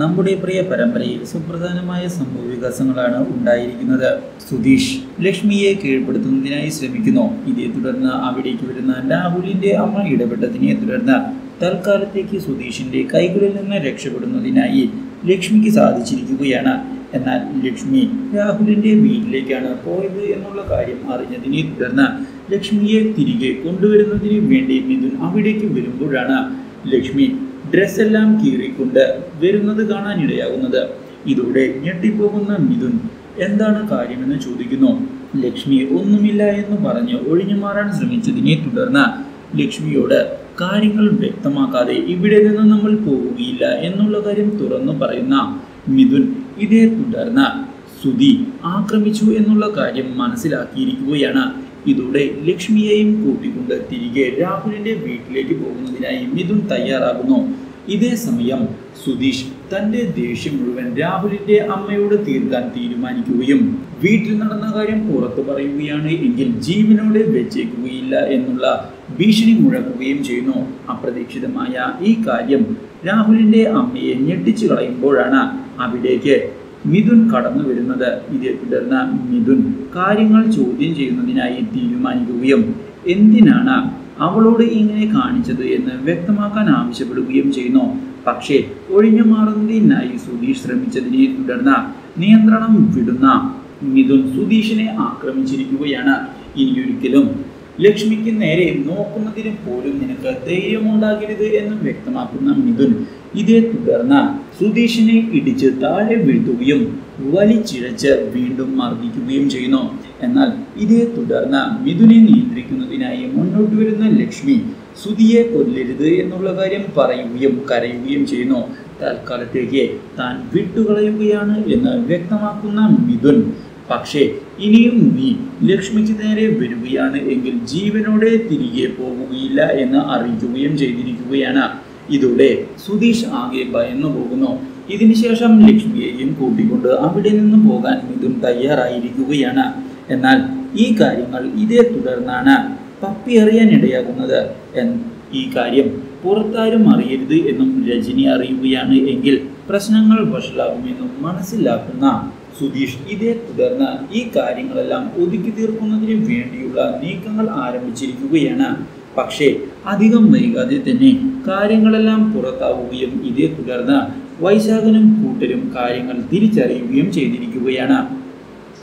നമ്മുടെ പ്രിയ പരമ്പരയിൽ സുപ്രധാനമായ സംഭവവികാസങ്ങളാണ് ഉണ്ടായിരിക്കുന്നത്. സുധീഷ് ലക്ഷ്മിയെ കീഴ്പ്പെടുത്തുന്നതിനായി ശ്രമിക്കുന്നു. ഇതേ തുടർന്ന് അവിടേക്ക് വരുന്ന രാഹുലിന്റെ അമ്മ ഇടപെട്ടതിനെ തുടർന്ന് തൽക്കാലത്തേക്ക് സുധീഷിന്റെ കൈകളിൽ നിന്ന് രക്ഷപ്പെടുന്നതിനായി ലക്ഷ്മിക്ക് സാധിച്ചിരിക്കുകയാണ്. എന്നാൽ ലക്ഷ്മി രാഹുലിന്റെ വീട്ടിലേക്കാണ് പോയത് എന്നുള്ള കാര്യം അറിഞ്ഞതിനെ തുടർന്ന് ലക്ഷ്മിയെ തിരികെ കൊണ്ടുവരുന്നതിന് വേണ്ടി മിഥുൻ അവിടേക്ക് വരുമ്പോഴാണ് ലക്ഷ്മി ഡ്രസ്സെല്ലാം കീറിക്കൊണ്ട് വരുന്നത് കാണാനിടയാകുന്നത്. ഇതോടെ ഞെട്ടിപ്പോകുന്ന മിഥുൻ എന്താണ് കാര്യമെന്ന് ചോദിക്കുന്നു. ലക്ഷ്മി ഒന്നുമില്ല എന്ന് പറഞ്ഞ് ഒഴിഞ്ഞു മാറാൻ ശ്രമിച്ചതിനെ തുടർന്ന് ലക്ഷ്മിയോട് കാര്യങ്ങൾ വ്യക്തമാക്കാതെ ഇവിടെ നിന്ന് നമ്മൾ പോവുകയില്ല എന്നുള്ള കാര്യം തുറന്നു പറയുന്ന മിഥുൻ ഇതേ തുടർന്ന് സുധി ആക്രമിച്ചു എന്നുള്ള കാര്യം മനസ്സിലാക്കിയിരിക്കുകയാണ്. ഇതോടെ ലക്ഷ്മിയെയും കൂട്ടിക്കൊണ്ട് തിരികെ രാഹുലിന്റെ വീട്ടിലേക്ക് പോകുന്നതിനായി മിഥുൻ തയ്യാറാകുന്നു. ഇതേ സമയം സുധീഷ് തന്റെ ദേഷ്യം മുഴുവൻ രാഹുലിന്റെ അമ്മയോട് തീർക്കാൻ തീരുമാനിക്കുകയും വീട്ടിൽ നടന്ന കാര്യം പുറത്തു പറയുകയാണ് എങ്കിൽ ജീവനോടെ വെച്ചേക്കുകയില്ല എന്നുള്ള ഭീഷണി മുഴക്കുകയും ചെയ്യുന്നു. അപ്രതീക്ഷിതമായ ഈ കാര്യം രാഹുലിന്റെ അമ്മയെ ഞെട്ടിച്ചു കളയുമ്പോഴാണ് അവിടേക്ക് മിഥുൻ കടന്നു വരുന്നത്. ഇതേ തുടർന്ന് മിഥുൻ കാര്യങ്ങൾ ചോദ്യം ചെയ്യുന്നതിനായി തീരുമാനിക്കുകയും എന്തിനാണ് അവളോട് ഇങ്ങനെ കാണിച്ചത് എന്ന് വ്യക്തമാക്കാൻ ആവശ്യപ്പെടുകയും ചെയ്യുന്നു. പക്ഷേ ഒഴിഞ്ഞു മാറുന്നതിനായി സുധീഷ് ശ്രമിച്ചതിനെ തുടർന്ന് നിയന്ത്രണം വിടുന്ന മിഥുൻ സുധീഷിനെ ആക്രമിച്ചിരിക്കുകയാണ്. ഇനിയൊരിക്കലും ലക്ഷ്മിക്ക് നേരെ നോക്കുന്നതിന് പോലും നിനക്ക് ധൈര്യമുണ്ടാകരുത് എന്ന് വ്യക്തമാക്കുന്ന മിഥുൻ ഇതേ തുടർന്ന് സുധീഷിനെ ഇടിച്ച് താഴെ വീഴ്ത്തുകയും വലിച്ചിഴച്ച് വീണ്ടും മർദ്ദിക്കുകയും ചെയ്യുന്നു. എന്നാൽ ഇതേ തുടർന്ന് മിഥുനെ നിയന്ത്രിക്കുന്നതിനായി മുന്നോട്ട് വരുന്ന ലക്ഷ്മി സുധിയെ കൊല്ലരുത് എന്നുള്ള കാര്യം പറയുകയും കരയുകയും ചെയ്യുന്നു. തൽക്കാലത്തേക്ക് താൻ വിട്ടുകളയുകയാണ് എന്ന് വ്യക്തമാക്കുന്ന മിഥുൻ പക്ഷേ ഇനിയും നീ ലക്ഷ്മിക്ക് നേരെ വരികയാണ് എങ്കിൽ ജീവനോടെ തിരികെ പോവുകയില്ല എന്ന് അറിയിക്കുകയും ചെയ്തിരിക്കുകയാണ്. ഇതോടെ സുധീഷ് ആകെ ഭയന്നു പോകുന്നു. ഇതിനുശേഷം ലക്ഷ്മിയെയും കൂട്ടിക്കൊണ്ട് അവിടെ നിന്ന് പോകാൻ മിഥുൻ തയ്യാറായിരിക്കുകയാണ്. എന്നാൽ ഈ കാര്യങ്ങൾ ഇതേ തുടർന്നാണ് പപ്പി അറിയാനിടയാകുന്നത്. ഈ കാര്യം പുറത്താരും അറിയരുത് എന്നും രജനി അറിയുകയാണ് എങ്കിൽ പ്രശ്നങ്ങൾ വഷളാകുമെന്നും മനസ്സിലാക്കുന്ന സുധീഷ് ഇതേ തുടർന്ന് ഈ കാര്യങ്ങളെല്ലാം ഒതുക്കി തീർക്കുന്നതിന് വേണ്ടിയുള്ള നീക്കങ്ങൾ ആരംഭിച്ചിരിക്കുകയാണ്. പക്ഷേ അധികം വൈകാതെ തന്നെ കാര്യങ്ങളെല്ലാം പുറത്താവുകയും ഇതേ തുടർന്ന് വൈശാഖനും കൂട്ടരും കാര്യങ്ങൾ തിരിച്ചറിയുകയും ചെയ്തിരിക്കുകയാണ്.